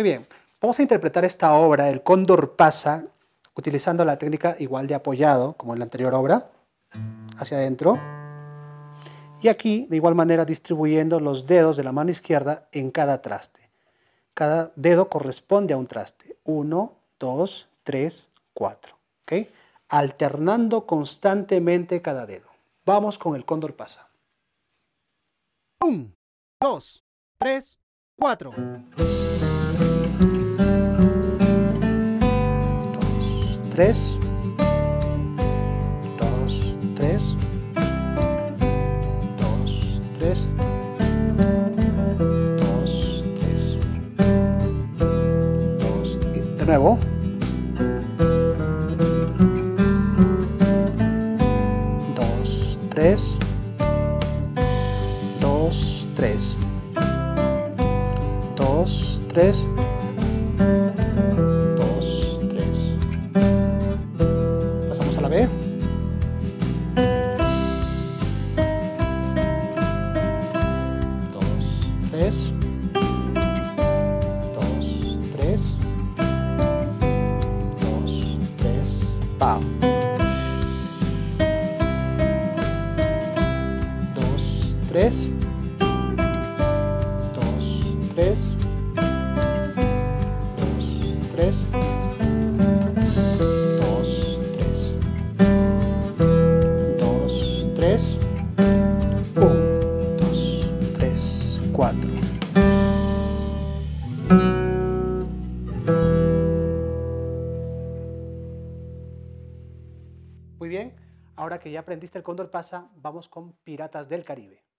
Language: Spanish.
Muy bien, vamos a interpretar esta obra, El Cóndor Pasa, utilizando la técnica igual de apoyado, como en la anterior obra, hacia adentro. Y aquí, de igual manera, distribuyendo los dedos de la mano izquierda en cada traste. Cada dedo corresponde a un traste. 1, 2, 3, 4. ¿Ok? Alternando constantemente cada dedo. Vamos con El Cóndor Pasa. 1, 2, 3, 4. 2, 3. 2, 3. 2, 3. 2, 3. 2, y de nuevo. 3, 2, 3, 2, 3, 2, 3. Pasamos a la B. 2, 3, 2, 3, 2, 3. ¡Pam! Tres, dos, tres, dos, tres, dos, tres, dos, tres, un, dos, tres, cuatro. Muy bien, ahora que ya aprendiste El Cóndor Pasa, vamos con Piratas del Caribe.